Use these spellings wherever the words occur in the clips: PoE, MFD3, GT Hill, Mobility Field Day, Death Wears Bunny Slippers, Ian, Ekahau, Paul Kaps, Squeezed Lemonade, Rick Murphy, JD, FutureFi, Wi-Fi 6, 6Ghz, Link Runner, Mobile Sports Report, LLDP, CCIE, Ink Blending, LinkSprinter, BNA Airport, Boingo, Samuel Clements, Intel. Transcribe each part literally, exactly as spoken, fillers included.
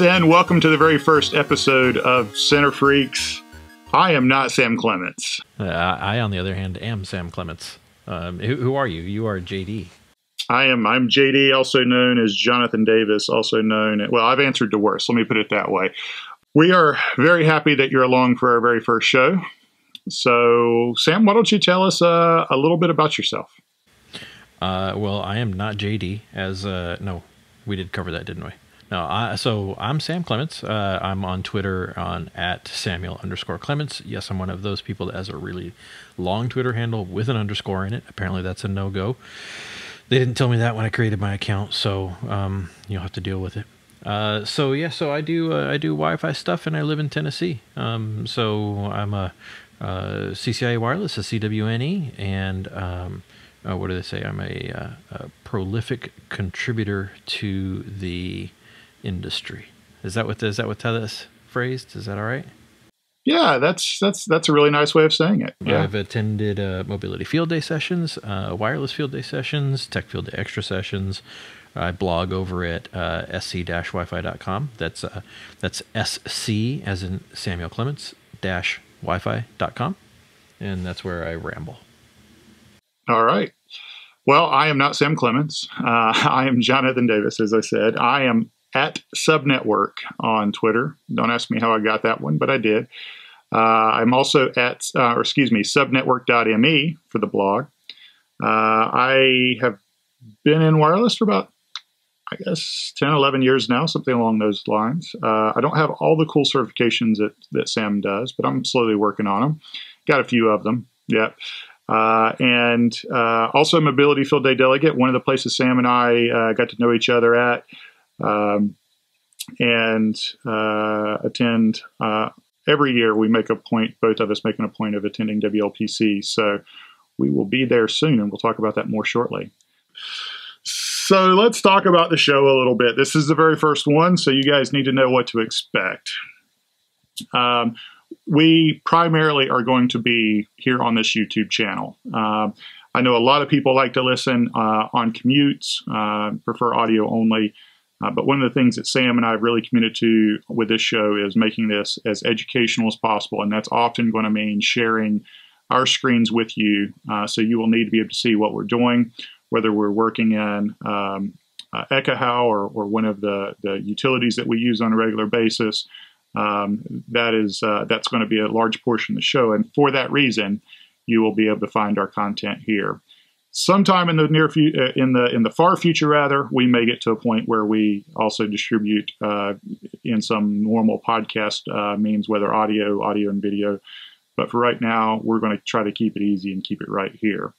in. Welcome to the very first episode of Center Freqs. I am not Sam Clements. Uh, I, on the other hand, am Sam Clements. Um, who, who are you? You are J D. I am. I'm J D, also known as Jonathan Davis, also known. Well, I've answered to worse. Let me put it that way. We are very happy that you're along for our very first show. So, Sam, why don't you tell us uh, a little bit about yourself? Uh, well, I am not J D. As uh, no, we did cover that, didn't we? No, I, so I'm Sam Clements. Uh, I'm on Twitter on at Samuel underscore Clements. Yes, I'm one of those people that has a really long Twitter handle with an underscore in it. Apparently, that's a no-go. They didn't tell me that when I created my account, so um, you'll have to deal with it. Uh, so yeah, so I do uh, I do Wi-Fi stuff, and I live in Tennessee. Um, so I'm a uh, C C I E wireless, a C W N E, and um, uh, what do they say? I'm a, uh, a prolific contributor to the industry. Is that what is that what how that's phrased? Is that all right? Yeah, that's that's that's a really nice way of saying it. Yeah. I've attended uh, Mobility Field Day sessions, uh, Wireless Field Day sessions, Tech Field Day Extra sessions. I blog over at uh, s c dash wifi dot com. That's uh, that's S C as in Samuel Clements dash wifi dot com, and that's where I ramble. All right. Well, I am not Sam Clements. Uh, I am Jonathan Davis, as I said. I am at Subnetwork on Twitter. Don't ask me how I got that one, but I did. Uh, I'm also at, uh, or excuse me, subnetwork dot m e for the blog. Uh, I have been in wireless for about, I guess, ten, eleven years now, something along those lines. Uh, I don't have all the cool certifications that, that Sam does, but I'm slowly working on them. Got a few of them, yep. Uh, and uh, also a Mobility Field Day delegate, one of the places Sam and I uh, got to know each other at. Um, and uh, attend uh, every year. We make a point, both of us making a point of attending W L P C. So we will be there soon, and we'll talk about that more shortly. So let's talk about the show a little bit. This is the very first one, so you guys need to know what to expect. Um, we primarily are going to be here on this YouTube channel. Um, I know a lot of people like to listen uh, on commutes, uh, prefer audio only. Uh, but one of the things that Sam and I have really committed to with this show is making this as educational as possible. And that's often going to mean sharing our screens with you. Uh, so you will need to be able to see what we're doing, whether we're working in um, uh, Ekahau or, or one of the, the utilities that we use on a regular basis. Um, that is, uh, that's going to be a large portion of the show. And for that reason, you will be able to find our content here. Sometime in the near future, in the in the far future, rather, we may get to a point where we also distribute uh, in some normal podcast uh, means, whether audio, audio and video. But for right now, we're going to try to keep it easy and keep it right here.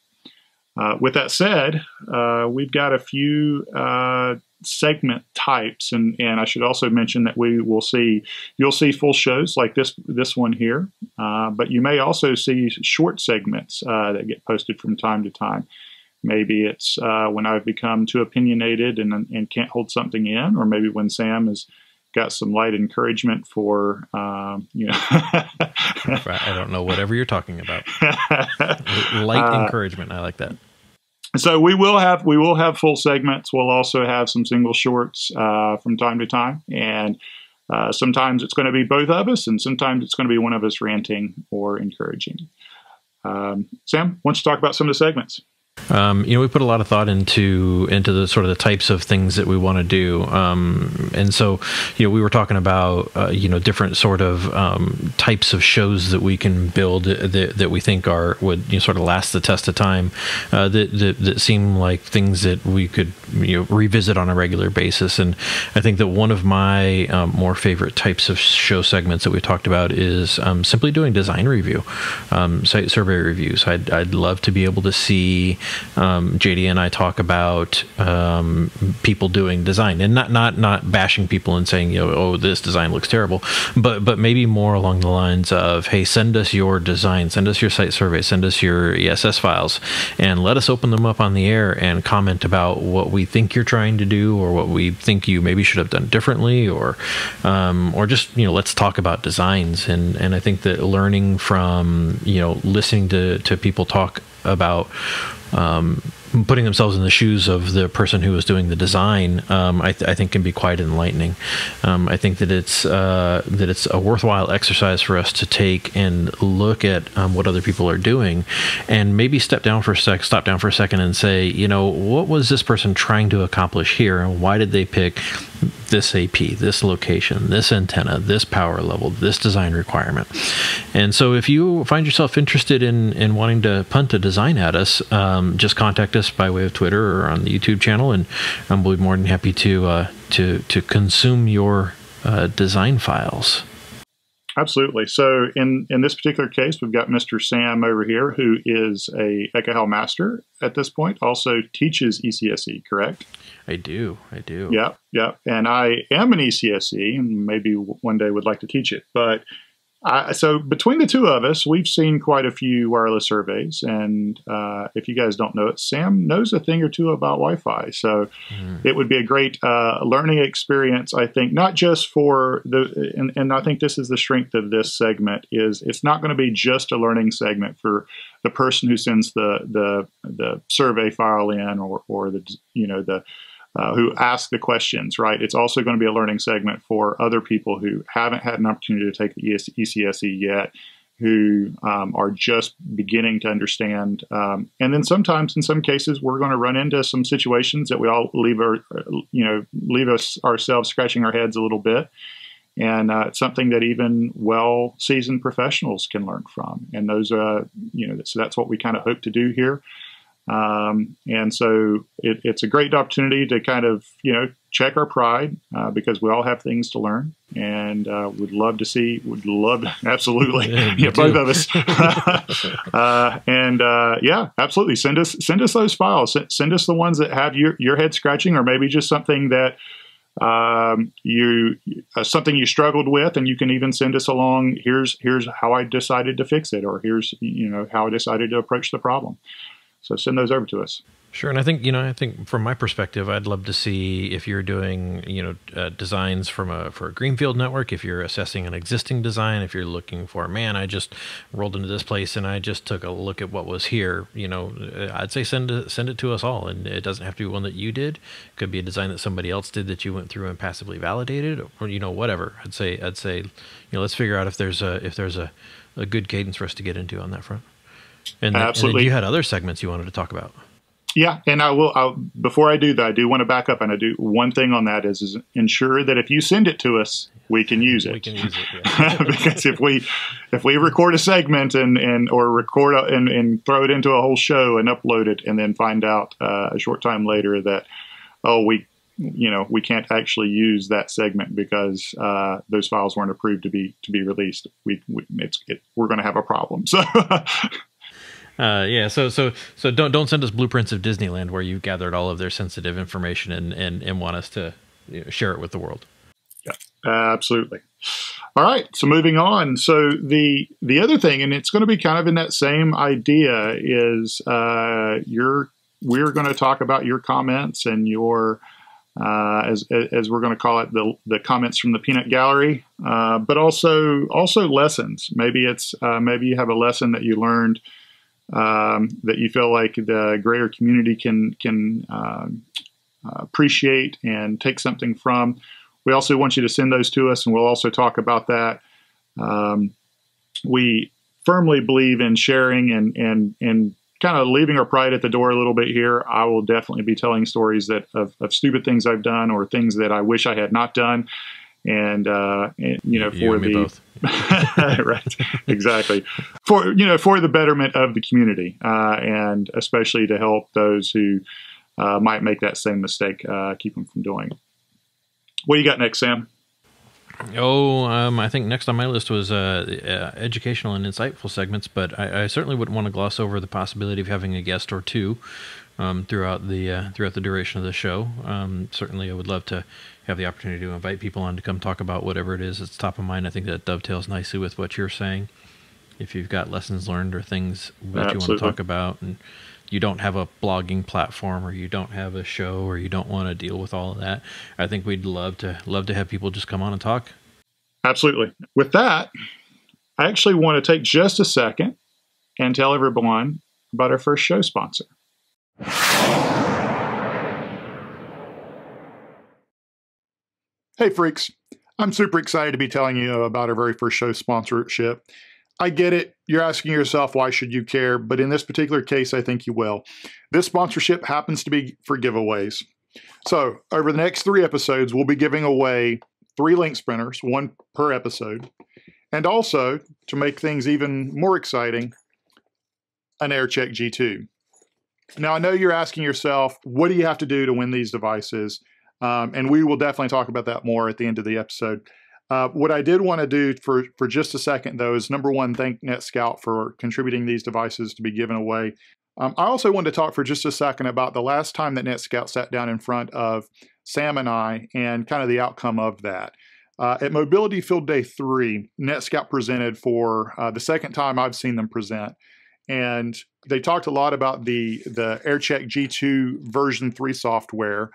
Uh, with that said, uh, we've got a few uh, segment types, and and I should also mention that we will see you'll see full shows like this this one here, uh, but you may also see short segments uh, that get posted from time to time. Maybe it's uh, when I've become too opinionated and and can't hold something in, or maybe when Sam has got some light encouragement for um, you know. I don't know, whatever you're talking about. Light uh, encouragement, I like that. So we will have we will have full segments. We'll also have some single shorts uh, from time to time, and uh, sometimes it's going to be both of us, and sometimes it's going to be one of us ranting or encouraging. Um, Sam, why don't you talk about some of the segments? Um, you know, we put a lot of thought into into the sort of the types of things that we want to do, um, and so you know we were talking about uh, you know different sort of um, types of shows that we can build that that we think are would you know, sort of last the test of time, uh, that, that that seem like things that we could you know revisit on a regular basis. And I think that one of my um, more favorite types of show segments that we talked about is um, simply doing design review, um, site survey reviews. I'd I'd love to be able to see. Um, J D and I talk about um, people doing design, and not not not bashing people and saying, you know, oh, this design looks terrible, but but maybe more along the lines of, hey, send us your design, send us your site survey, send us your E S S files, and let us open them up on the air and comment about what we think you're trying to do, or what we think you maybe should have done differently, or um, or just you know, let's talk about designs. And and I think that learning from you know listening to to people talk about um, putting themselves in the shoes of the person who was doing the design, um, I, th I think can be quite enlightening. Um, I think that it's uh, that it's a worthwhile exercise for us to take and look at um, what other people are doing, and maybe step down for a sec, stop down for a second, and say, you know, what was this person trying to accomplish here, and why did they pick this A P, this location, this antenna, this power level, this design requirement? And so, if you find yourself interested in in wanting to punt a design at us, um, just contact us by way of Twitter or on the YouTube channel, and um, we'll be more than happy to uh, to to consume your uh, design files. Absolutely. So in in this particular case, we've got Mister Sam over here, who is a Ekahau master at this point, also teaches E C S E, correct? I do. I do. Yeah, yeah. And I am an E C S E, and maybe one day would like to teach it, but. Uh, so between the two of us, we've seen quite a few wireless surveys, and uh, if you guys don't know it, Sam knows a thing or two about Wi-Fi. So mm. it would be a great uh, learning experience, I think, not just for the, and, and I think this is the strength of this segment, is it's not going to be just a learning segment for the person who sends the the, the survey file in, or, or the, you know, the, Uh, who ask the questions, right? It's also going to be a learning segment for other people who haven't had an opportunity to take the E C S E yet, who um, are just beginning to understand. Um, and then sometimes, in some cases, we're going to run into some situations that we all leave our, you know, leave us ourselves scratching our heads a little bit. And uh, it's something that even well-seasoned professionals can learn from. And those, uh, you know, so that's what we kind of hope to do here. Um, and so it, it's a great opportunity to kind of, you know, check our pride, uh, because we all have things to learn, and, uh, would love to see, would love, to, absolutely. Yeah, yeah, both of us. uh, and, uh, yeah, absolutely. Send us, send us those files, S send us the ones that have your, your head scratching, or maybe just something that, um, you, uh, something you struggled with, and you can even send us along. Here's, here's how I decided to fix it, or here's, you know, how I decided to approach the problem. So send those over to us. Sure, and I think, you know, I think from my perspective, I'd love to see if you're doing, you know, uh, designs from a for a greenfield network. If you're assessing an existing design, if you're looking for, man, I just rolled into this place and I just took a look at what was here. You know, I'd say send it, send it to us all, and it doesn't have to be one that you did. It could be a design that somebody else did that you went through and passively validated, or, you know, whatever. I'd say, I'd say, you know, let's figure out if there's a if there's a, a good cadence for us to get into on that front. And, Absolutely. and you had other segments you wanted to talk about. Yeah, and I will. I'll, before I do that, I do want to back up, and I do one thing on that is, is ensure that if you send it to us, we can use it. We can use it, yeah. Because if we if we record a segment and and or record a, and and throw it into a whole show and upload it, and then find out uh, a short time later that oh we you know we can't actually use that segment because uh, those files weren't approved to be to be released, we, we it's it, we're going to have a problem. So. Uh, yeah, so so so don't don't send us blueprints of Disneyland where you've gathered all of their sensitive information and and, and want us to, you know, share it with the world. Yeah, absolutely. All right, so moving on. So the the other thing, and it's going to be kind of in that same idea, is uh, you're we're going to talk about your comments and your uh, as as we're going to call it the the comments from the peanut gallery, uh, but also also lessons. Maybe it's uh, maybe you have a lesson that you learned. Um, that you feel like the greater community can can uh, appreciate and take something from. We also want you to send those to us, and we'll also talk about that. Um, we firmly believe in sharing and and and kind of leaving our pride at the door a little bit here. I will definitely be telling stories that of, of stupid things I've done, or things that I wish I had not done. And, uh, and, you know, you for and me the, both. Right, exactly. For, you know, for the betterment of the community, uh, and especially to help those who, uh, might make that same mistake, uh, keep them from doing it. What do you got next, Sam? Oh, um, I think next on my list was uh, uh, educational and insightful segments, but I, I certainly wouldn't want to gloss over the possibility of having a guest or two um, throughout the uh, throughout the duration of the show. Um, certainly, I would love to have the opportunity to invite people on to come talk about whatever it is that's top of mind. I think that dovetails nicely with what you're saying. If you've got lessons learned or things that Absolutely. You want to talk about, and you don't have a blogging platform, or you don't have a show, or you don't want to deal with all of that, I think we'd love to love to have people just come on and talk. Absolutely. With that, I actually want to take just a second and tell everyone about our first show sponsor. Hey freaks, I'm super excited to be telling you about our very first show sponsorship. I get it, you're asking yourself why should you care, but in this particular case I think you will. This sponsorship happens to be for giveaways. So over the next three episodes we'll be giving away three LinkSprinters, one per episode, and also to make things even more exciting, an AirCheck G two. Now I know you're asking yourself, what do you have to do to win these devices? Um, and we will definitely talk about that more at the end of the episode. Uh, what I did want to do for, for just a second, though, is number one, thank NetScout for contributing these devices to be given away. Um, I also wanted to talk for just a second about the last time that NetScout sat down in front of Sam and I and kind of the outcome of that. Uh, at Mobility Field Day three, NetScout presented for uh, the second time I've seen them present. And they talked a lot about the, the AirCheck G two version three software.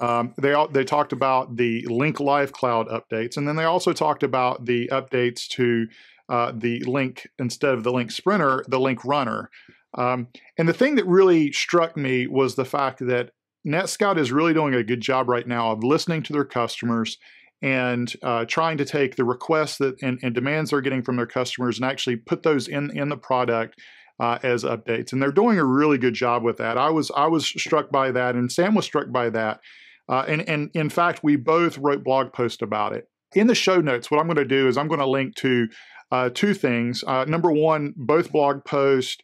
Um, they, all, they talked about the Link Live cloud updates, and then they also talked about the updates to uh, the Link, instead of the LinkSprinter, the Link Runner. Um, and the thing that really struck me was the fact that NetScout is really doing a good job right now of listening to their customers and uh, trying to take the requests that, and, and demands they're getting from their customers and actually put those in, in the product Uh, as updates, and they're doing a really good job with that. I was I was struck by that, and Sam was struck by that, uh, and and in fact we both wrote blog posts about it. In the show notes, what I'm going to do is I'm going to link to uh, two things. Uh, number one, both blog posts,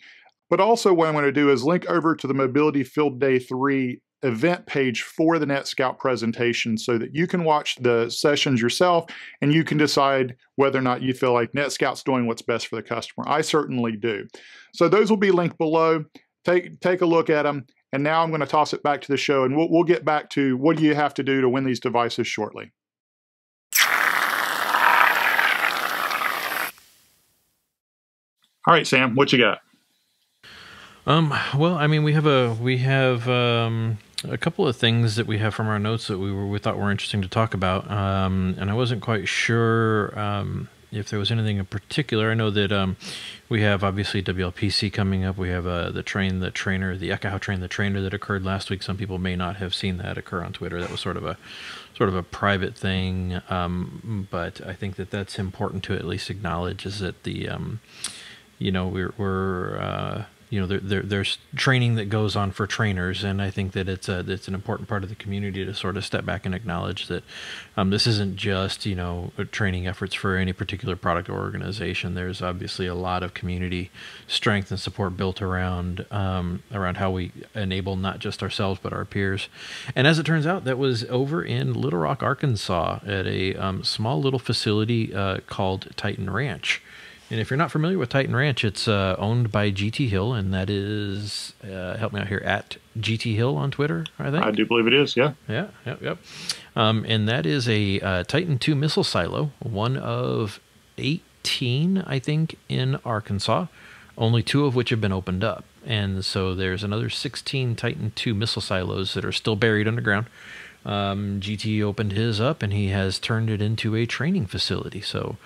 but also what I'm going to do is link over to the Mobility Field Day three event page for the NetScout presentation, so that you can watch the sessions yourself and you can decide whether or not you feel like NetScout's doing what's best for the customer. I certainly do. So those will be linked below. Take, take a look at them. And now I'm going to toss it back to the show, and we'll, we'll get back to what do you have to do to win these devices shortly. All right, Sam, what you got? Um, well, I mean, we have a, we have, um, a couple of things that we have from our notes that we were, we thought were interesting to talk about. Um, and I wasn't quite sure, um, if there was anything in particular. I know that um, we have obviously W L P C coming up. We have uh, the train, the trainer, the Ekahau train, the trainer that occurred last week. Some people may not have seen that occur on Twitter. That was sort of a sort of a private thing, um, but I think that that's important to at least acknowledge. Is that the um, you know we're we're uh, you know there, there, there's training that goes on for trainers, and I think that it's a it's an important part of the community to sort of step back and acknowledge that um, this isn't just you know training efforts for any particular product or organization. There's obviously a lot of community strength and support built around um, around how we enable not just ourselves but our peers. And as it turns out, that was over in Little Rock, Arkansas, at a um, small little facility uh, called Titan Ranch. And if you're not familiar with Titan Ranch, it's uh, owned by G T Hill, and that is, uh, help me out here, at G T Hill on Twitter, I think. I do believe it is, yeah. Yeah, yep, yep. Um, and that is a uh, Titan two missile silo, one of eighteen, I think, in Arkansas, only two of which have been opened up. And so there's another sixteen Titan two missile silos that are still buried underground. Um, G T opened his up, and he has turned it into a training facility. So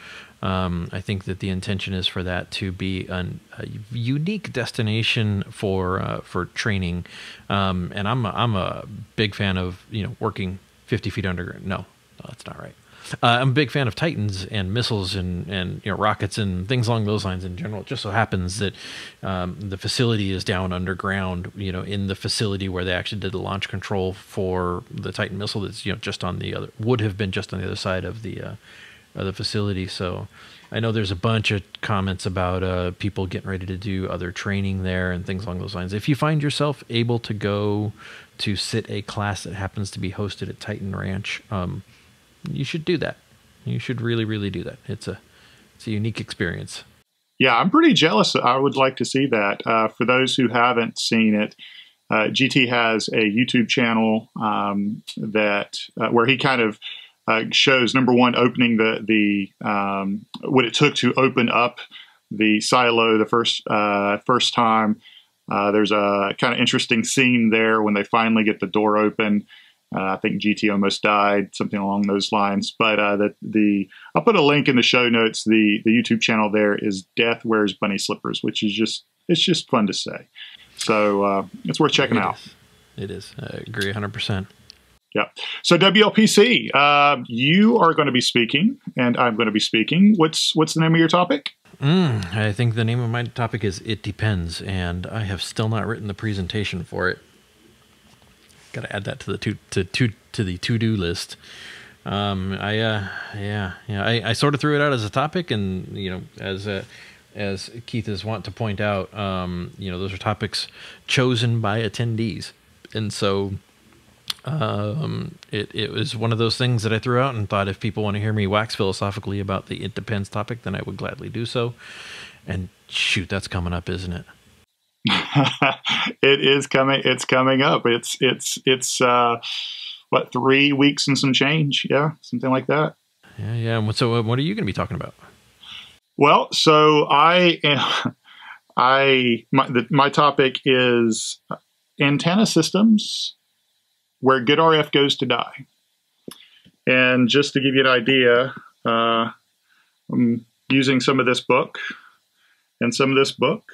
um, I think that the intention is for that to be an, a unique destination for uh, for training. Um, and I'm a, I'm a big fan of you know working fifty feet underground. No, no, that's not right. Uh, I'm a big fan of Titans and missiles and, and you know rockets and things along those lines in general. It just so happens that um, the facility is down underground, you know, in the facility where they actually did the launch control for the Titan missile. That's you know just on the other would have been just on the other side of the uh, of the facility. So I know there's a bunch of comments about uh, people getting ready to do other training there and things along those lines. If you find yourself able to go to sit a class that happens to be hosted at Titan Ranch, Um, you should do that. You should really, really do that. It's a, it's a unique experience. Yeah, I'm pretty jealous. I would like to see that. Uh, for those who haven't seen it, uh, G T has a YouTube channel um, that uh, where he kind of uh, shows number one opening the the um, what it took to open up the silo the first uh, first time. Uh, there's a kind of interesting scene there when they finally get the door open. Uh, I think G T almost died, something along those lines. But uh, the, the I'll put a link in the show notes. The the YouTube channel there is Death Wears Bunny Slippers, which is just it's just fun to say. So uh, it's worth checking it out. Is. It is. I agree one hundred percent. Yeah. So W L P C, uh, you are going to be speaking, and I'm going to be speaking. What's what's the name of your topic? Mm, I think the name of my topic is It Depends, and I have still not written the presentation for it. Got to add that to the to to to, to the to-do list. Um, I uh, yeah yeah I, I sort of threw it out as a topic, and you know as a. As Keith is wont to point out, um, you know, those are topics chosen by attendees. And so um, it, it was one of those things that I threw out and thought if people want to hear me wax philosophically about the It Depends topic, then I would gladly do so. And shoot, that's coming up, isn't it? It is coming. It's coming up. It's, it's, it's uh, what, three weeks and some change. Yeah, something like that. Yeah, yeah. So what are you going to be talking about? Well, so I am, I, my, the, my topic is antenna systems where good R F goes to die. And just to give you an idea, uh, I'm using some of this book and some of this book,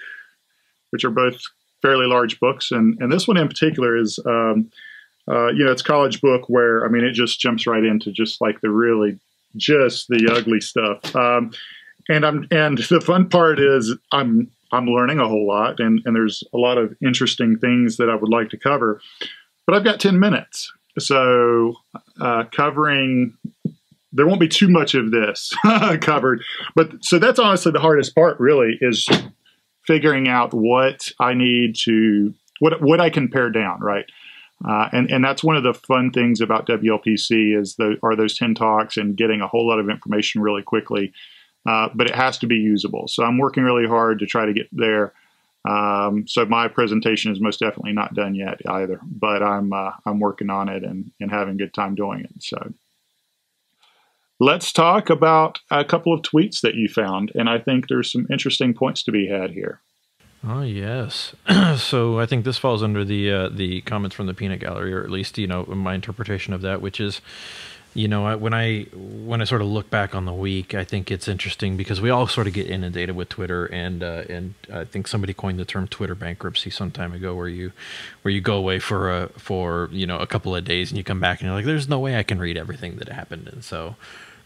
which are both fairly large books. And, and this one in particular is, um, uh, you know, it's a college book where, I mean, it just jumps right into just like the really, just the ugly stuff. Um, And I'm and the fun part is I'm I'm learning a whole lot, and, and there's a lot of interesting things that I would like to cover, but I've got ten minutes, so uh, covering there won't be too much of this covered. But so that's honestly the hardest part, really, is figuring out what I need to what what I can pare down, right? Uh, and and that's one of the fun things about W L P C is the are those ten talks and getting a whole lot of information really quickly. Uh, but it has to be usable. So I'm working really hard to try to get there. Um, so my presentation is most definitely not done yet either, but I'm, uh, I'm working on it and, and having a good time doing it. So let's talk about a couple of tweets that you found. And I think there's some interesting points to be had here. Oh, yes. So I think this falls under the, uh, the comments from the peanut gallery, or at least, you know, my interpretation of that, which is, you know, when I when I sort of look back on the week, I think it's interesting because we all sort of get inundated with Twitter, and uh, and I think somebody coined the term Twitter bankruptcy some time ago, where you where you go away for a for you know a couple of days and you come back and you're like, there's no way I can read everything that happened, and so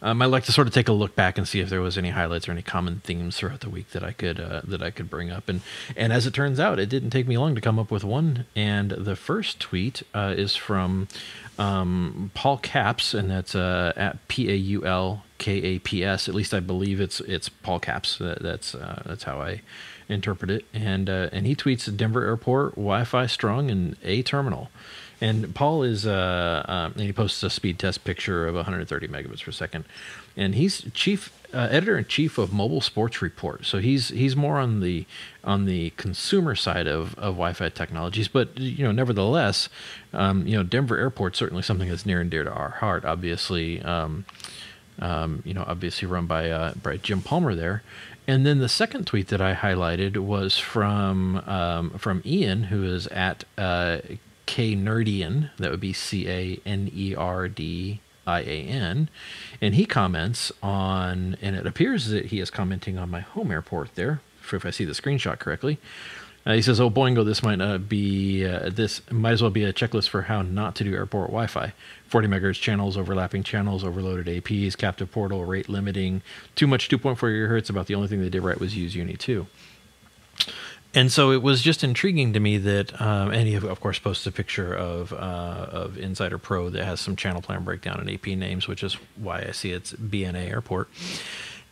um, I like to sort of take a look back and see if there was any highlights or any common themes throughout the week that I could uh, that I could bring up, and and as it turns out, it didn't take me long to come up with one, and the first tweet uh, is from. Um, Paul Kaps, and that's uh, at P A U L K A P S. At least I believe it's it's Paul Kaps. That, that's uh, that's how I interpret it. And uh, and he tweets Denver Airport Wi-Fi strong and a terminal. And Paul is uh, uh, and he posts a speed test picture of one hundred thirty megabits per second. And he's chief uh, editor in chief of Mobile Sports Report. So he's he's more on the on the consumer side of, of Wi-Fi technologies. But you know, nevertheless, um, you know, Denver Airport certainly something that's near and dear to our heart. Obviously, um, um, you know, obviously run by uh, by Jim Palmer there. And then the second tweet that I highlighted was from um, from Ian, who is at uh, K Nerdian. That would be C A N E R D. I A N, and he comments on, and it appears that he is commenting on my home airport there, if I see the screenshot correctly. Uh, he says, oh, boingo, this might not be, uh, this might as well be a checklist for how not to do airport Wi-Fi. forty megahertz channels, overlapping channels, overloaded A Ps, captive portal, rate limiting, too much two point four gigahertz, about the only thing they did right was use U N I two. And so it was just intriguing to me that, um, and he, of course, posts a picture of uh, of Insider Pro that has some channel plan breakdown and A P names, which is why I see it's B N A Airport.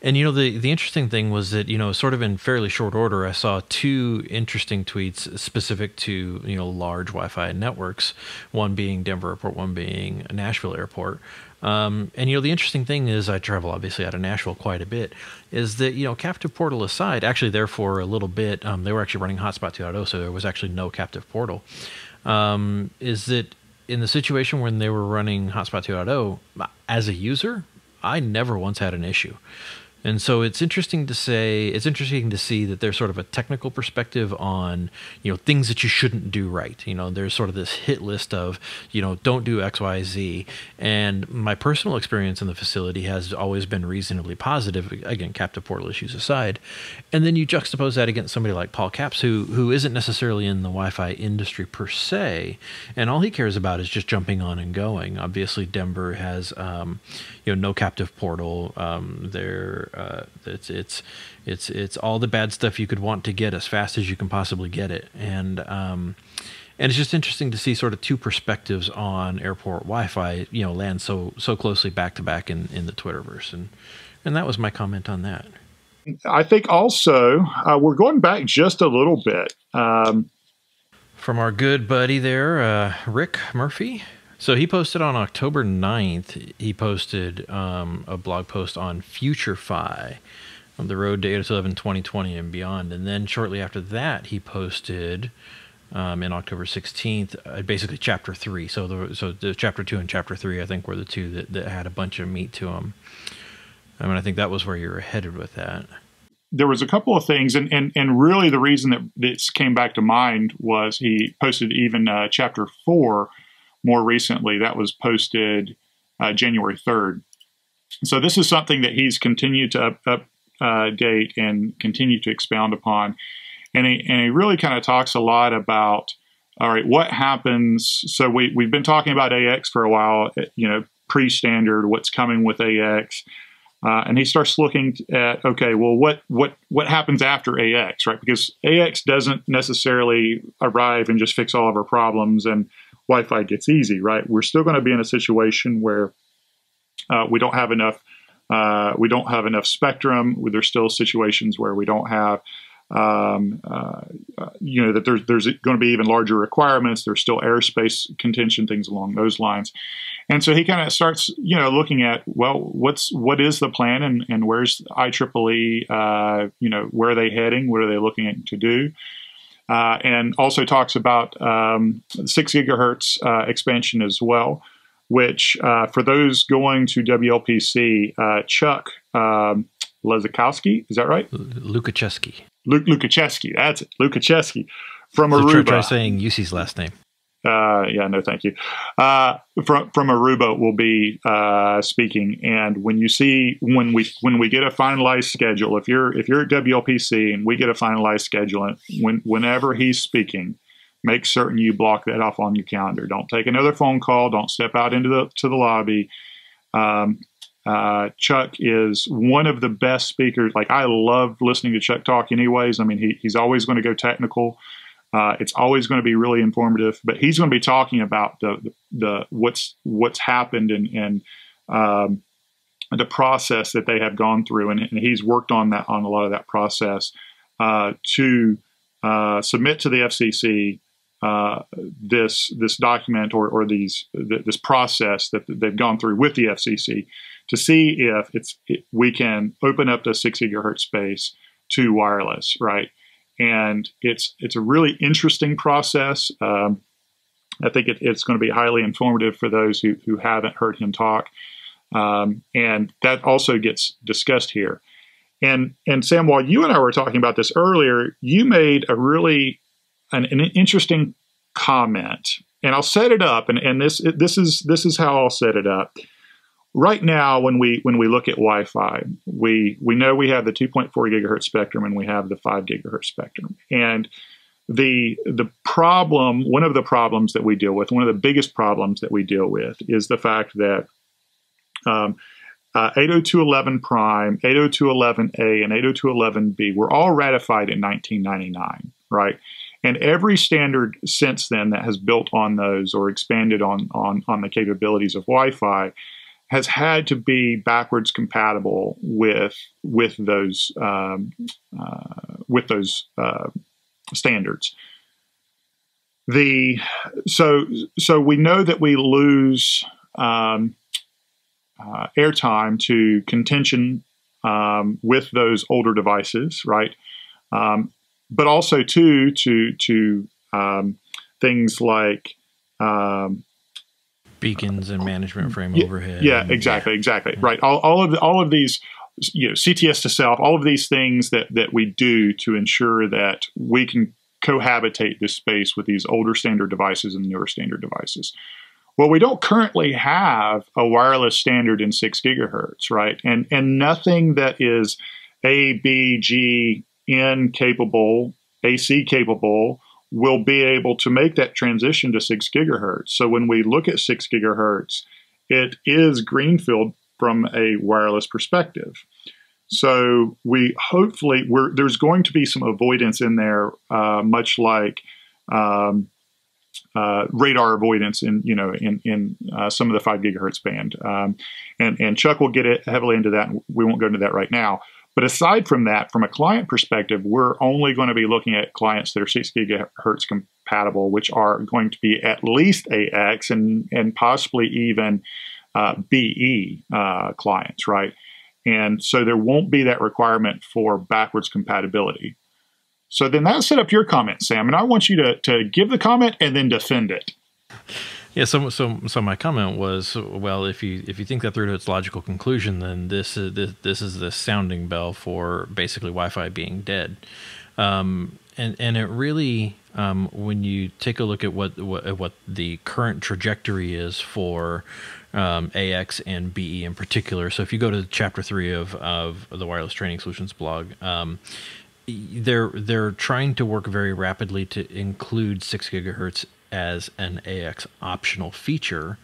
And, you know, the, the interesting thing was that, you know, sort of in fairly short order, I saw two interesting tweets specific to, you know, large Wi-Fi networks, one being Denver Airport, one being Nashville Airport. Um, and, you know, the interesting thing is I travel, obviously, out of Nashville quite a bit, is that, you know, captive portal aside, actually there for a little bit, um, they were actually running Hotspot two point oh, so there was actually no captive portal, um, is that in the situation when they were running Hotspot two point oh, as a user, I never once had an issue. And so it's interesting to say, it's interesting to see that there's sort of a technical perspective on, you know, things that you shouldn't do right. You know, there's sort of this hit list of, you know, don't do X, Y, Z. And my personal experience in the facility has always been reasonably positive, again, captive portal issues aside. And then you juxtapose that against somebody like Paul Kaps, who, who isn't necessarily in the Wi-Fi industry per se, and all he cares about is just jumping on and going. Obviously, Denver has, um, you know, no captive portal. Um, they're Uh, it's it's it's it's all the bad stuff you could want to get as fast as you can possibly get it, and um, and it's just interesting to see sort of two perspectives on airport Wi-Fi, you know, land so so closely back to back in in the Twitterverse, and and that was my comment on that. I think also uh, we're going back just a little bit um, from our good buddy there, uh, Rick Murphy. So he posted on October ninth, he posted um, a blog post on FutureFi, on the road to eight eleven twenty twenty and beyond. And then shortly after that, he posted um, in October sixteenth, uh, basically chapter three. So the, so the chapter two and chapter three, I think, were the two that, that had a bunch of meat to them. I mean, I think that was where you were headed with that. There was a couple of things, and, and, and really the reason that this came back to mind was he posted even uh, chapter four, more recently, that was posted uh, January third. So this is something that he's continued to up, update and continue to expound upon. And he, and he really kind of talks a lot about, all right, what happens? So we, we've been talking about A X for a while, you know, pre-standard, what's coming with A X. Uh, and he starts looking at, okay, well, what, what, what happens after A X, right? Because A X doesn't necessarily arrive and just fix all of our problems and Wi-Fi gets easy, right? We're still going to be in a situation where uh, we don't have enough, uh, we don't have enough spectrum. There's still situations where we don't have, um, uh, you know, that there's there's going to be even larger requirements. There's still airspace contention, things along those lines. And so he kind of starts, you know, looking at, well, what's what is the plan, and and where's I triple E, uh, you know, where are they heading? What are they looking to do? Uh, and also talks about um, six gigahertz uh, expansion as well, which uh, for those going to W L P C, uh, Chuck um, Lezakowski, is that right? Lukachewski. Luke Lukachewski, that's it. Lukachewski from so Aruba. Try saying U C's last name. Uh, yeah, no, thank you. Uh, from from Aruba will be uh, speaking, and when you see when we when we get a finalized schedule, if you're if you're at W L P C and we get a finalized schedule, and when whenever he's speaking, make certain you block that off on your calendar. Don't take another phone call. Don't step out into the to the lobby. Um, uh, Chuck is one of the best speakers. Like, I love listening to Chuck talk. Anyways, I mean he he's always going to go technical. Uh, it's always going to be really informative, but he's going to be talking about the the, the what's what's happened and and um, the process that they have gone through, and, and he's worked on that on a lot of that process uh, to uh, submit to the F C C uh, this this document or or these th this process that they've gone through with the F C C to see if it's it, we can open up the six gigahertz space to wireless, right? And it's it's a really interesting process. Um, I think it, it's going to be highly informative for those who, who haven't heard him talk. Um, and that also gets discussed here. And, and Sam, while you and I were talking about this earlier, you made a really an, an interesting comment. And I'll set it up. And, and this this is this is how I'll set it up. Right now, when we when we look at Wi-Fi, we we know we have the two point four gigahertz spectrum and we have the five gigahertz spectrum. And the the problem, one of the problems that we deal with, one of the biggest problems that we deal with, is the fact that um, uh, eight oh two eleven prime, eight oh two eleven A, and eight oh two eleven B were all ratified in nineteen ninety-nine, right? And every standard since then that has built on those or expanded on on on the capabilities of Wi-Fi has had to be backwards compatible with with those um, uh, with those uh, standards. The so so we know that we lose um, uh, airtime to contention um, with those older devices, right? Um, but also too to to um, things like Um, beacons and management frame yeah, overhead. Yeah, exactly, exactly. Yeah. Right. All, all of the, all of these you know, C T S to self, all of these things that, that we do to ensure that we can cohabitate this space with these older standard devices and newer standard devices. Well, we don't currently have a wireless standard in six gigahertz, right? And, and nothing that is A, B, G, N capable, A C capable, will be able to make that transition to six gigahertz. So when we look at six gigahertz, it is greenfield from a wireless perspective. So we hopefully, we're, there's going to be some avoidance in there, uh, much like um, uh, radar avoidance in, you know, in, in uh, some of the five gigahertz band. Um, and, and Chuck will get it heavily into that. And we won't go into that right now. But aside from that, from a client perspective, we're only going to be looking at clients that are six gigahertz compatible, which are going to be at least A X and, and possibly even uh, B E uh, clients, right? And so there won't be that requirement for backwards compatibility. So then that set up your comment, Sam, and I want you to, to give the comment and then defend it. Yeah, so so so my comment was, well, if you if you think that through to its logical conclusion, then this is this, this is the sounding bell for basically Wi-Fi being dead, um, and and it really um, when you take a look at what what, what the current trajectory is for um, A X and B E in particular. So if you go to chapter three of of the Wireless Training Solutions blog. Um, They're they're trying to work very rapidly to include six gigahertz as an A X optional feature,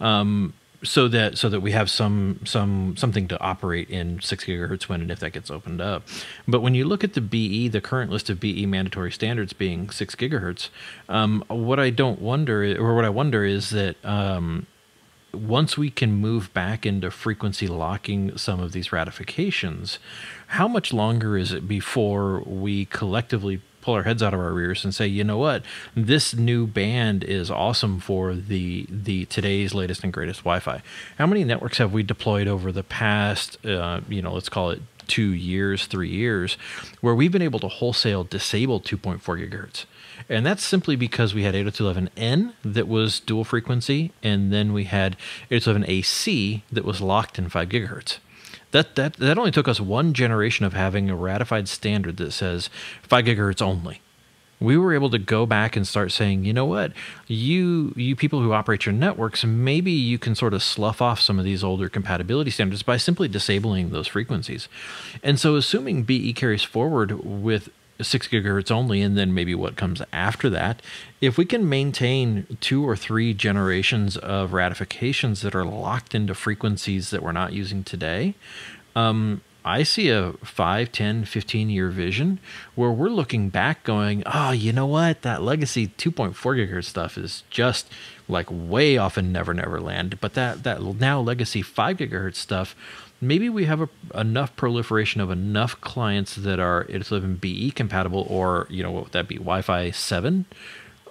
um, so that so that we have some some something to operate in six gigahertz when and if that gets opened up. But when you look at the B E, the current list of B E mandatory standards being six gigahertz, um, what I don't wonder or what I wonder is that. Um, Once we can move back into frequency locking some of these ratifications, how much longer is it before we collectively pull our heads out of our rears and say, you know what, this new band is awesome for the the today's latest and greatest Wi-Fi? How many networks have we deployed over the past, uh, you know, let's call it two years, three years, where we've been able to wholesale disable two point four gigahertz? And that's simply because we had eight oh two eleven N that was dual frequency, and then we had eight oh two eleven A C that was locked in five gigahertz. That that that only took us one generation of having a ratified standard that says five gigahertz only. We were able to go back and start saying, you know what, you you people who operate your networks, maybe you can sort of slough off some of these older compatibility standards by simply disabling those frequencies. And so assuming B E carries forward with six gigahertz only, and then maybe what comes after that, if we can maintain two or three generations of ratifications that are locked into frequencies that we're not using today, um, I see a five, ten, fifteen year vision where we're looking back going, oh, you know what? That legacy two point four gigahertz stuff is just like way off in never, never land. But that, that now legacy five gigahertz stuff, maybe we have a, enough proliferation of enough clients that are eight oh two eleven B E compatible, or, you know, what would that be? Wi-Fi seven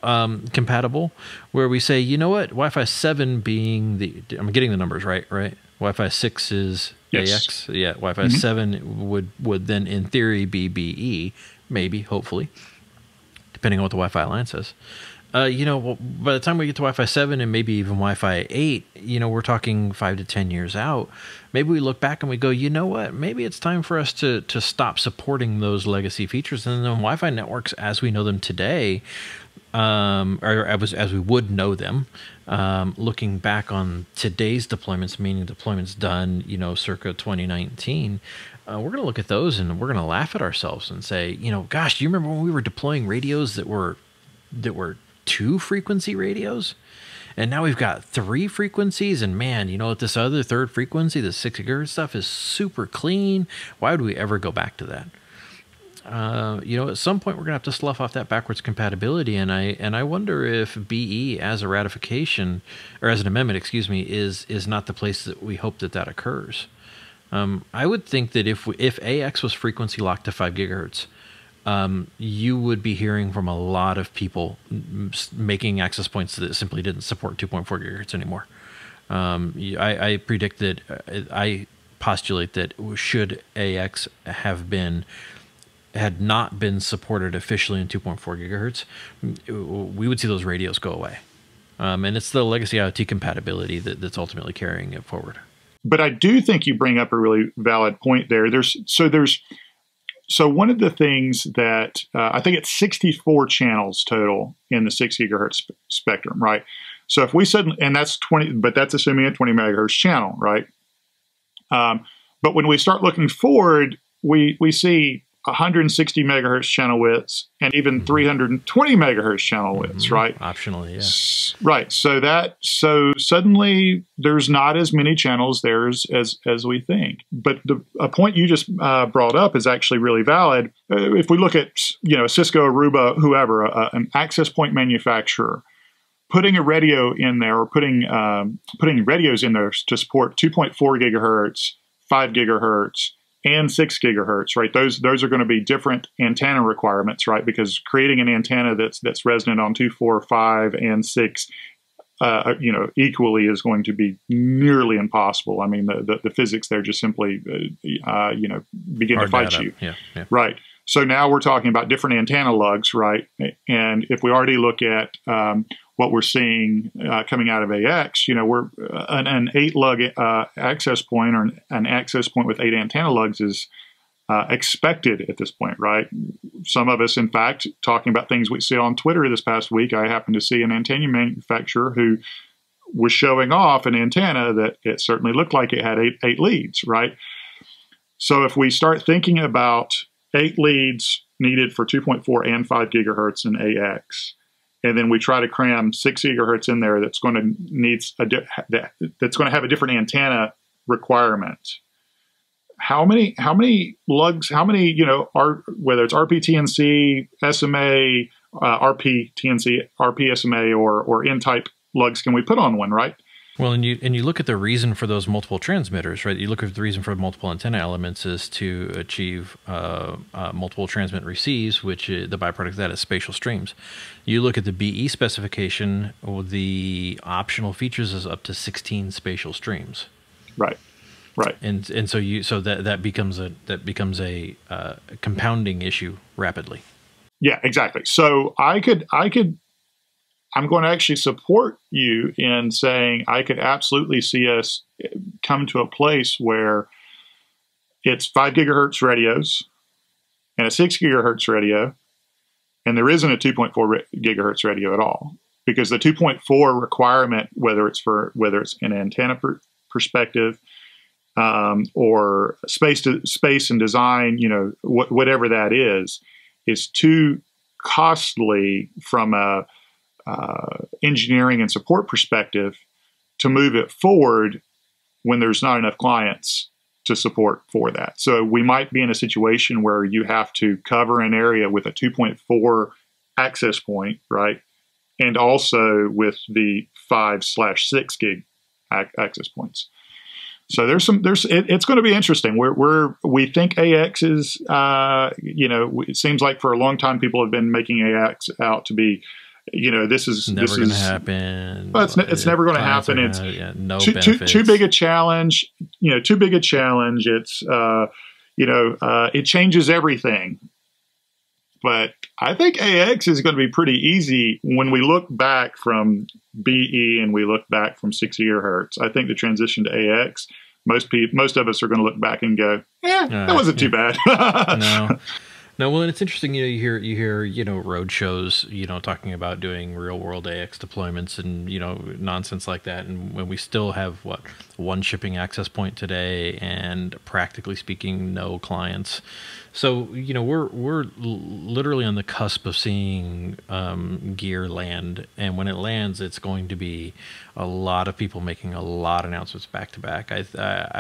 um, compatible, where we say, you know what? Wi-Fi seven being the, I'm getting the numbers right, right? Wi-Fi six is yes. A X. Yeah, Wi-Fi mm-hmm. seven would, would then in theory be B E, maybe, hopefully, depending on what the Wi-Fi Alliance says. Uh, you know, by the time we get to Wi-Fi seven and maybe even Wi-Fi eight, you know, we're talking five to ten years out. Maybe we look back and we go, you know what, maybe it's time for us to, to stop supporting those legacy features. And then Wi-Fi networks as we know them today, um, or as, as we would know them, um, looking back on today's deployments, meaning deployments done, you know, circa twenty nineteen, Uh, we're going to look at those and we're going to laugh at ourselves and say, you know, gosh, do you remember when we were deploying radios that were that were two frequency radios? And now we've got three frequencies, and man, you know what, this other third frequency, the six gigahertz stuff is super clean. Why would we ever go back to that? Uh, you know, at some point we're going to have to slough off that backwards compatibility, and I and I wonder if B E as a ratification, or as an amendment, excuse me, is is not the place that we hope that that occurs. Um, I would think that if we, if A X was frequency locked to five gigahertz, um, you would be hearing from a lot of people making access points that simply didn't support two point four gigahertz anymore. Um, I, I predict that, I postulate that should A X have been, had not been supported officially in two point four gigahertz, we would see those radios go away. Um, and it's the legacy I O T compatibility that, that's ultimately carrying it forward. But I do think you bring up a really valid point there. There's so there's so one of the things that uh, I think it's sixty-four channels total in the six gigahertz sp spectrum, right? So if we suddenly, and that's twenty, but that's assuming a twenty megahertz channel, right? Um, but when we start looking forward, we we see one hundred sixty megahertz channel widths and even three hundred twenty megahertz channel widths, right? Optionally, yes. Yeah. Right. So that so suddenly there's not as many channels there as as, as we think. But the a point you just uh, brought up is actually really valid. Uh, if we look at you know Cisco, Aruba, whoever, uh, an access point manufacturer, putting a radio in there or putting um, putting radios in there to support two point four gigahertz, five gigahertz, and six gigahertz, right? Those those are going to be different antenna requirements, right? Because creating an antenna that's that's resonant on two, four, five, and six, uh, you know, equally is going to be nearly impossible. I mean, the the, the physics there just simply, uh, you know, begin to fight you, yeah, yeah. Right? So now we're talking about different antenna lugs, right? And if we already look at um, what we're seeing uh, coming out of A X, you know, we're uh, an, an eight lug uh, access point or an, an access point with eight antenna lugs is uh, expected at this point, right? Some of us, in fact, talking about things we see on Twitter this past week, I happened to see an antenna manufacturer who was showing off an antenna that it certainly looked like it had eight, eight leads, right? So if we start thinking about eight leads needed for two point four and five gigahertz in A X, and then we try to cram six gigahertz in there. That's going to needs a di that, that's going to have a different antenna requirement. How many? How many lugs? How many? You know, R, whether it's R P T N C, S M A, uh, R P T N C, R P S M A, or or N-type lugs can we put on one? Right. Well, and you and you look at the reason for those multiple transmitters, right? You look at the reason for multiple antenna elements is to achieve uh, uh, multiple transmit receives, which is, the byproduct of that is spatial streams. You look at the B E specification, or the optional features is up to sixteen spatial streams. Right, right. And and so you so that that becomes a that becomes a uh, compounding issue rapidly. Yeah, exactly. So I could I could. I'm going to actually support you in saying I could absolutely see us come to a place where it's five gigahertz radios and a six gigahertz radio, and there isn't a two point four gigahertz radio at all, because the two point four requirement, whether it's for whether it's an antenna per perspective um, or space to, space and design, you know, wh whatever that is, is too costly from a Uh, engineering and support perspective to move it forward when there's not enough clients to support for that. So we might be in a situation where you have to cover an area with a two point four access point, right? And also with the five slash six gig ac access points. So there's some, there's, it, it's going to be interesting. We're, we're, we think A X is, uh, you know, it seems like for a long time people have been making A X out to be, you know, this is never going to happen. Well, it's, ne it's never going to happen. It's yeah, no too, too, too big a challenge. You know, too big a challenge. It's uh, you know, uh, it changes everything. But I think A X is going to be pretty easy when we look back from B E and we look back from six gigahertz. I think the transition to A X, most people, most of us are going to look back and go, "Yeah, uh, that wasn't yeah. too bad." No. No, well, and it's interesting. You know, you hear you hear you know road shows, you know, talking about doing real world A X deployments and you know nonsense like that. And when we still have what one shipping access point today, and practically speaking, no clients. So you know, we're we're literally on the cusp of seeing um, gear land, and when it lands, it's going to be a lot of people making a lot of announcements back to back. I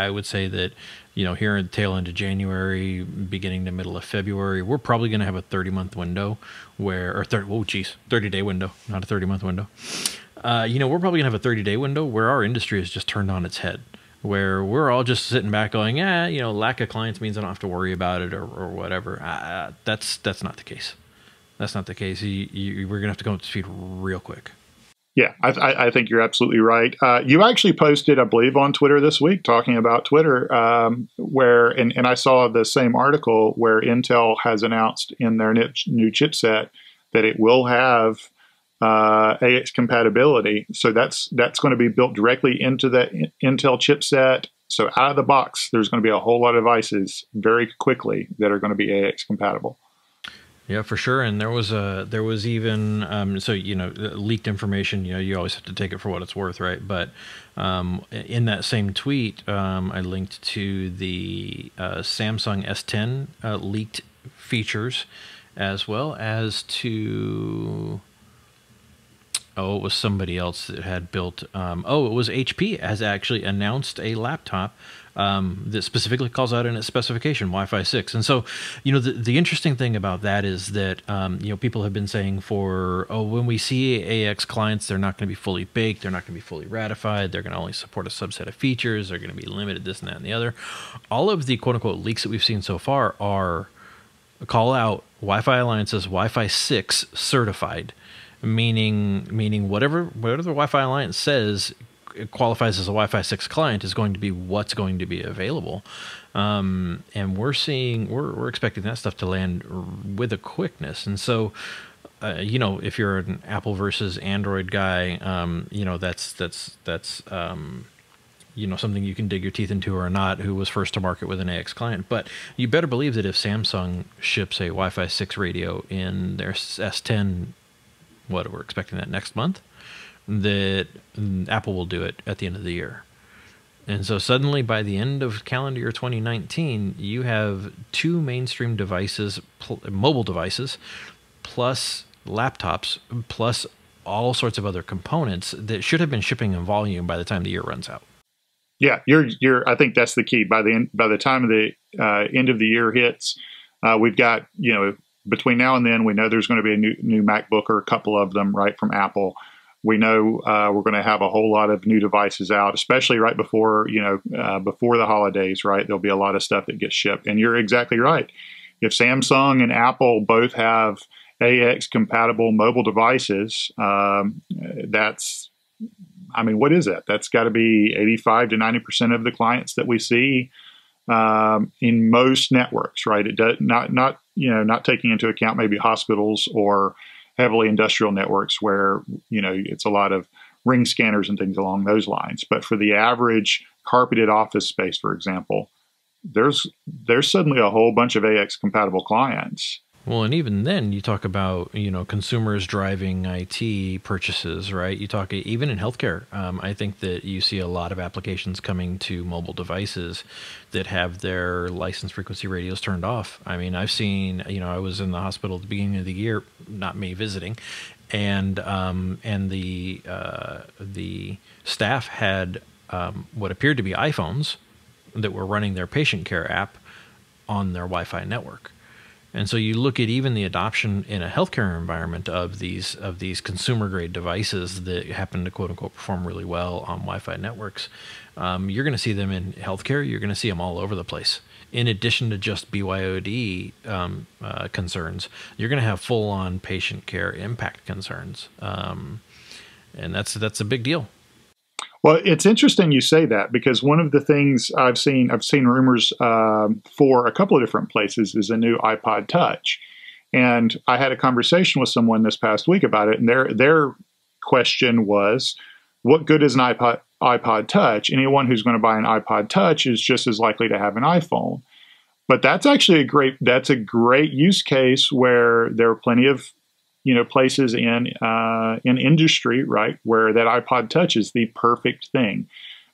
I would say that. You know, here at tail end of January, beginning to middle of February, we're probably going to have a thirty month window where, or thirty, oh geez, thirty day window, not a thirty month window. Uh, you know, we're probably gonna have a thirty day window where our industry is just turned on its head, where we're all just sitting back going, yeah, you know, lack of clients means I don't have to worry about it or, or whatever. Uh, that's that's not the case. That's not the case. You, you, we're gonna have to come up to speed real quick. Yeah, I, th I think you're absolutely right. Uh, you actually posted, I believe, on Twitter this week, talking about Twitter, um, where, and, and I saw the same article where Intel has announced in their new chipset that it will have uh, A X compatibility. So that's that's going to be built directly into the Intel chipset So out of the box, there's going to be a whole lot of devices very quickly that are going to be A X compatible. Yeah, for sure. And there was a there was even um, so, you know, leaked information, you know, you always have to take it for what it's worth. Right. But um, in that same tweet, um, I linked to the uh, Samsung S ten uh, leaked features, as well as to. Oh, it was somebody else that had built. Um, oh, it was H P has actually announced a laptop um, that specifically calls out in its specification Wi-Fi six. And so, you know, the, the interesting thing about that is that, um, you know, people have been saying for, oh, when we see A X clients, they're not going to be fully baked. They're not going to be fully ratified. They're going to only support a subset of features. They're going to be limited this and that and the other. All of the quote unquote leaks that we've seen so far are call out Wi-Fi Alliance's Wi-Fi six certified. Meaning, meaning whatever whatever the Wi-Fi Alliance says it qualifies as a Wi-Fi six client is going to be what's going to be available, um, and we're seeing we're we're expecting that stuff to land r- with a quickness. And so, uh, you know, if you're an Apple versus Android guy, um, you know that's that's that's um, you know something you can dig your teeth into or not. Who was first to market with an A X client? But you better believe that if Samsung ships a Wi-Fi six radio in their S ten. What we're expecting that next month, that Apple will do it at the end of the year. And so suddenly by the end of calendar year twenty nineteen, you have two mainstream devices, pl- mobile devices, plus laptops, plus all sorts of other components that should have been shipping in volume by the time the year runs out. Yeah, you're you're I think that's the key. By the end, by the time the uh, end of the year hits, uh, we've got, you know, between now and then, we know there's going to be a new, new MacBook or a couple of them, right, from Apple. We know uh, we're going to have a whole lot of new devices out, especially right before, you know, uh, before the holidays, right? There'll be a lot of stuff that gets shipped. And you're exactly right. If Samsung and Apple both have A X-compatible mobile devices, um, that's, I mean, what is that? That's got to be eighty-five to ninety percent of the clients that we see um, in most networks, right? It does not, not, you know, not taking into account maybe hospitals or heavily industrial networks where, you know, it's a lot of ring scanners and things along those lines. But for the average carpeted office space, for example, there's there's suddenly a whole bunch of A X-compatible clients. Well, and even then you talk about, you know, consumers driving I T purchases, right? You talk even in healthcare. Um, I think that you see a lot of applications coming to mobile devices that have their license frequency radios turned off. I mean, I've seen, you know, I was in the hospital at the beginning of the year, not me visiting, and um, and the uh, the staff had um, what appeared to be iPhones that were running their patient care app on their Wi-Fi network. And so you look at even the adoption in a healthcare environment of these of these consumer grade devices that happen to quote unquote perform really well on Wi-Fi networks. Um, you're going to see them in healthcare. You're going to see them all over the place. In addition to just B Y O D um, uh, concerns, you're going to have full on patient care impact concerns, um, and that's that's a big deal. Well, it's interesting you say that because one of the things I've seen, I've seen rumors um, for a couple of different places is a new iPod Touch. And I had a conversation with someone this past week about it. And their their question was, what good is an iPod, iPod Touch? Anyone who's going to buy an iPod Touch is just as likely to have an iPhone. But that's actually a great, that's a great use case where there are plenty of you know, places in uh, in industry, right, where that iPod Touch is the perfect thing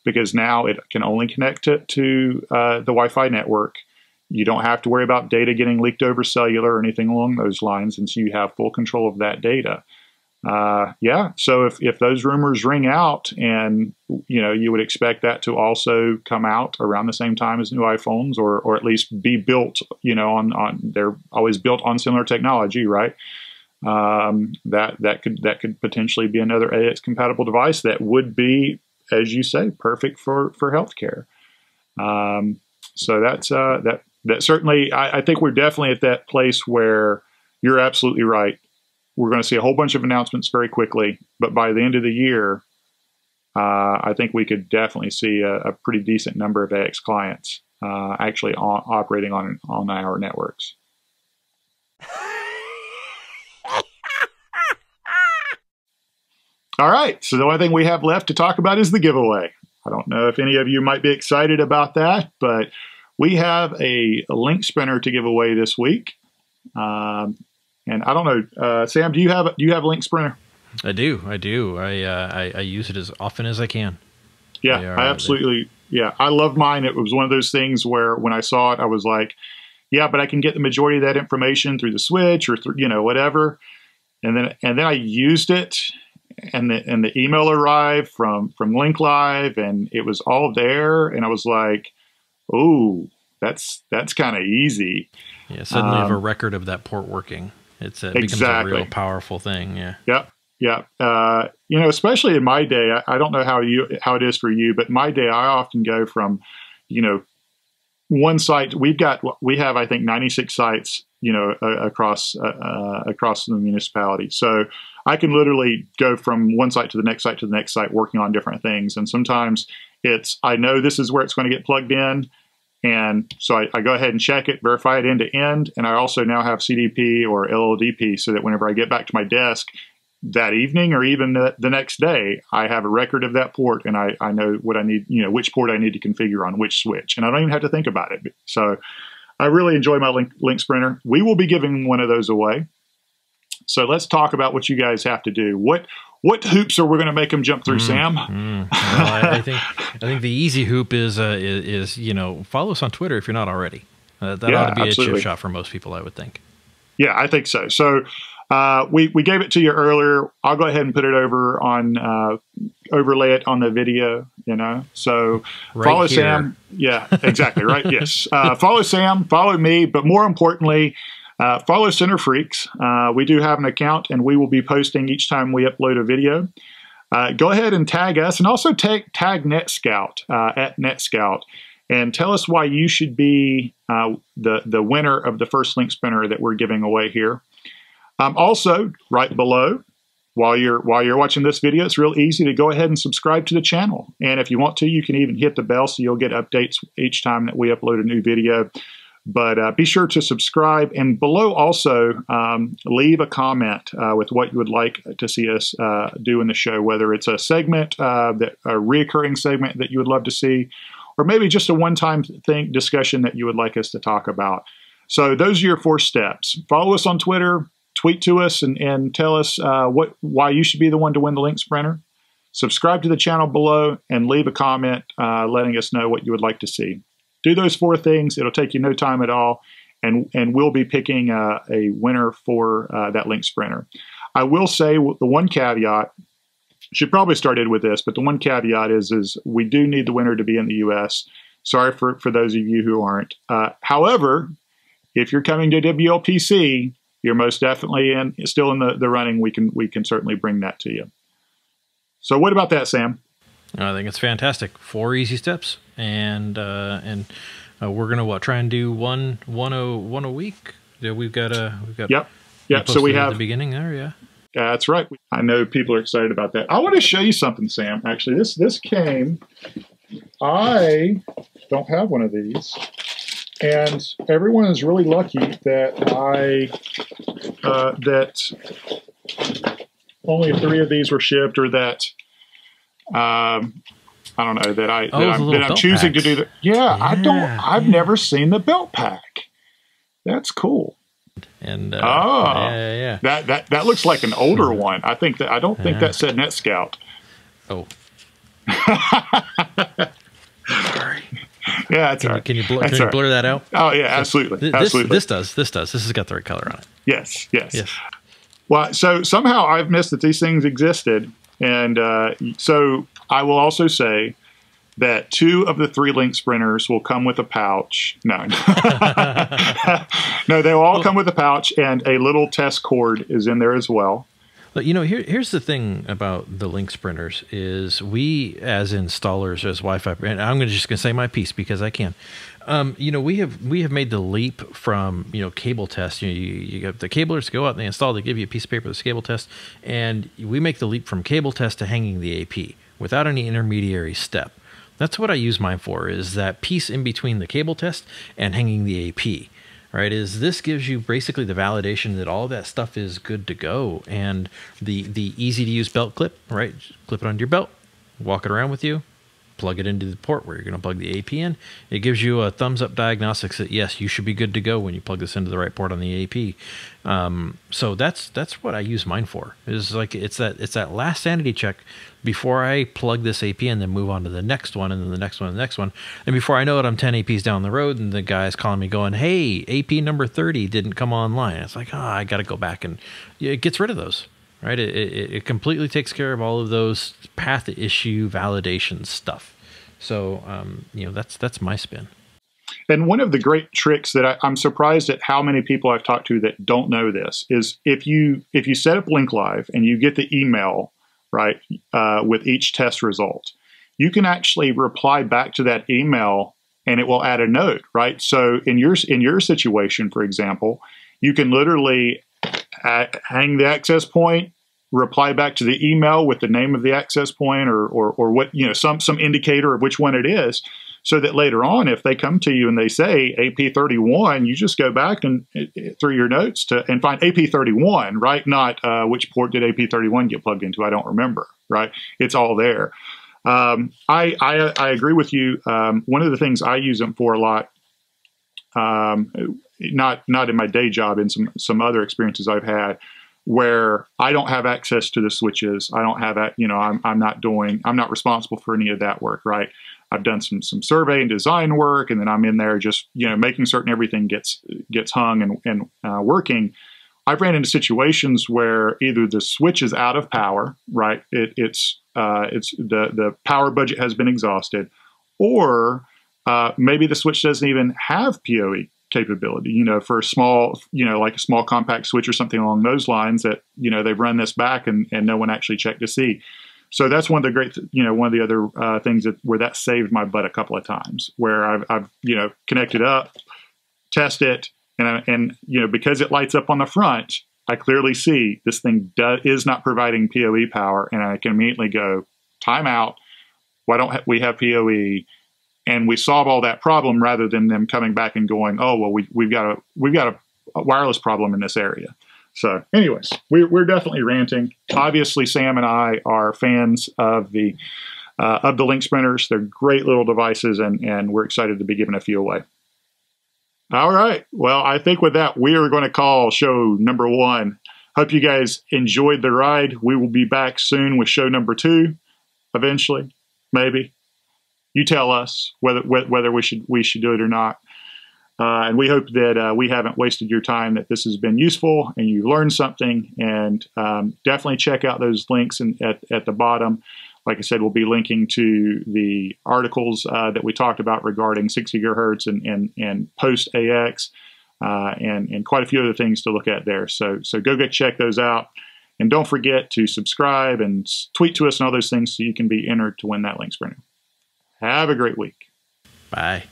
because now it can only connect to, to uh, the Wi-Fi network. You don't have to worry about data getting leaked over cellular or anything along those lines, and so you have full control of that data. Uh, yeah, so if, if those rumors ring out and, you know, you would expect that to also come out around the same time as new iPhones or or at least be built, you know, on, on they're always built on similar technology, right? Um, that, that could, that could potentially be another A X compatible device that would be, as you say, perfect for, for healthcare. Um, so that's, uh, that, that certainly, I, I think we're definitely at that place where you're absolutely right. We're going to see a whole bunch of announcements very quickly, but by the end of the year, uh, I think we could definitely see a, a pretty decent number of A X clients, uh, actually on, operating on, on our networks. All right, so the only thing we have left to talk about is the giveaway. I don't know if any of you might be excited about that, but we have a, a LinkSprinter to give away this week. Um, and I don't know, uh, Sam, do you have do you have LinkSprinter? I do, I do. I, uh, I I use it as often as I can. Yeah, I right absolutely. There. Yeah, I love mine. It was one of those things where when I saw it, I was like, yeah, but I can get the majority of that information through the switch or through, you know, whatever. And then and then I used it, and the and the email arrived from from Link Live, and it was all there, and I was like, oh, that's that's kind of easy. Yeah, suddenly um, you have a record of that port working. It's it becomes exactly. a real powerful thing. Yeah. Yep. Yeah, uh, you know, especially in my day, I, I don't know how you how it is for you, but my day, I often go from, you know, one site. We've got we have I think ninety-six sites, you know, uh, across uh, across the municipality. So I can literally go from one site to the next site to the next site, working on different things. And sometimes it's I know this is where it's going to get plugged in, and so I, I go ahead and check it, verify it end to end, and I also now have C D P or L L D P, so that whenever I get back to my desk that evening or even the, the next day, I have a record of that port, and I, I know what I need, you know, which port I need to configure on which switch, and I don't even have to think about it. So I really enjoy my Link, LinkSprinter. We will be giving one of those away. So let's talk about what you guys have to do. What what hoops are we going to make them jump through, mm, Sam? Mm. Well, I, I think I think the easy hoop is, uh, is is you know, follow us on Twitter if you're not already. Uh, that yeah, ought to be absolutely. a chip shot for most people, I would think. Yeah, I think so. So. Uh, we, we gave it to you earlier. I'll go ahead and put it over on, uh, overlay it on the video, you know, so right follow here. Sam. Yeah, exactly. Right. Yes. Uh, follow Sam, follow me, but more importantly, uh, follow Center Freqs. Uh, we do have an account, and we will be posting each time we upload a video. Uh, go ahead and tag us, and also tag, tag NetScout, uh, at NetScout, and tell us why you should be, uh, the, the winner of the first LinkSprinter that we're giving away here. Um, also, right below, while you're while you're watching this video, it's real easy to go ahead and subscribe to the channel. And if you want to, you can even hit the bell so you'll get updates each time that we upload a new video. But uh, be sure to subscribe. And below also, um, leave a comment uh, with what you would like to see us uh, do in the show, whether it's a segment, uh, that, a reoccurring segment that you would love to see, or maybe just a one-time thing discussion that you would like us to talk about. So those are your four steps. Follow us on Twitter. Tweet to us and, and tell us uh, what why you should be the one to win the LinkSprinter. Subscribe to the channel below and leave a comment uh, letting us know what you would like to see. Do those four things. It'll take you no time at all, and, and we'll be picking uh, a winner for uh, that LinkSprinter. I will say the one caveat, should probably started with this, but the one caveat is, is we do need the winner to be in the U S. Sorry for, for those of you who aren't. Uh, however, if you're coming to W L P C, you're most definitely in, still in the, the running. We can we can certainly bring that to you. So what about that, Sam? I think it's fantastic. Four easy steps, and uh, and uh, we're gonna what try and do one one a one a week. Yeah, we've got a uh, we've got yep yep. So we have at the beginning there, yeah. That's right. I know people are excited about that. I want to show you something, Sam. Actually, this this came. I don't have one of these. And everyone is really lucky that I uh, that only three of these were shipped, or that um, I don't know that I oh, that I'm, that I'm choosing packs. to do. The, yeah, yeah, I don't. I've yeah. never seen the belt pack. That's cool. And uh, oh, yeah, yeah, that that that looks like an older one. I think that I don't think uh, that said NetScout. Oh. Sorry. Yeah, that's can, right. Can you, blur, that's can you right. blur that out? Oh, yeah, absolutely. This, absolutely. This does. This does. This has got the right color on it. Yes, yes. yes. Well, so somehow I've missed that these things existed. And uh, so I will also say that two of the three LinkSprinters will come with a pouch. No. No, they will all well, come with a pouch, and a little test cord is in there as well. But, you know, here, here's the thing about the LinkSprinters is we, as installers, as Wi-Fi, and I'm gonna just going to say my piece because I can. Um, you know, we have we have made the leap from, you know, cable tests. You know, you, you have the cablers go out and they install, they give you a piece of paper, this cable test, and we make the leap from cable test to hanging the A P without any intermediary step. That's what I use mine for, is that piece in between the cable test and hanging the A P. Right, is this gives you basically the validation that all that stuff is good to go, and the the easy to use belt clip, right? Just clip it onto your belt, walk it around with you, plug it into the port where you're going to plug the A P in. It gives you a thumbs-up diagnostics that, yes, you should be good to go when you plug this into the right port on the A P. Um, so that's that's what I use mine for. It's like it's that it's that last sanity check before I plug this A P in, then move on to the next one, and then the next one, and the next one. And before I know it, I'm ten A Ps down the road, and the guy's calling me going, hey, A P number thirty didn't come online. It's like, ah, oh, I got to go back, and it gets rid of those. Right, it, it, it completely takes care of all of those path issue validation stuff. So, um, you know, that's that's my spin. And one of the great tricks that I, I'm surprised at how many people I've talked to that don't know this is if you if you set up Link Live and you get the email right uh, with each test result, you can actually reply back to that email and it will add a note. Right. So in your in your situation, for example, you can literally hang the access point, reply back to the email with the name of the access point or, or, or what, you know, some, some indicator of which one it is, so that later on, if they come to you and they say A P thirty-one, you just go back and through your notes to and find A P thirty-one, right? Not uh, which port did A P thirty-one get plugged into? I don't remember, right? It's all there. Um, I, I, I agree with you. Um, one of the things I use them for a lot, um, Not not in my day job, in some some other experiences I've had, where I don't have access to the switches. I don't have that. You know, I'm I'm not doing. I'm not responsible for any of that work. Right. I've done some some survey and design work, and then I'm in there just you know making certain everything gets gets hung and and uh, working. I've ran into situations where either the switch is out of power. Right. It, it's uh, it's the the power budget has been exhausted, or uh, maybe the switch doesn't even have P O E capability, you know, for a small, you know, like a small compact switch or something along those lines that, you know, they've run this back and, and no one actually checked to see. So that's one of the great, you know, one of the other uh, things that where that saved my butt a couple of times where I've, I've you know, connected up, test it. And, I, and, you know, because it lights up on the front, I clearly see this thing do, is not providing P O E power. And I can immediately go, time out. Why don't ha- we have P O E? And we solve all that problem rather than them coming back and going, oh, well, we, we've got a we've got a wireless problem in this area. So anyways, we're, we're definitely ranting. Obviously, Sam and I are fans of the uh, of the LinkSprinters. They're great little devices, and, and we're excited to be giving a few away. All right. Well, I think with that, we are going to call show number one. Hope you guys enjoyed the ride. We will be back soon with show number two eventually, maybe. You tell us whether whether we should we should do it or not, uh, and we hope that uh, we haven't wasted your time. That this has been useful and you learned something. And um, definitely check out those links in, at at the bottom. Like I said, we'll be linking to the articles uh, that we talked about regarding six gigahertz and and and post A X, uh, and and quite a few other things to look at there. So so go get check those out, and don't forget to subscribe and tweet to us and all those things so you can be entered to win that LinkSprinter. Have a great week. Bye.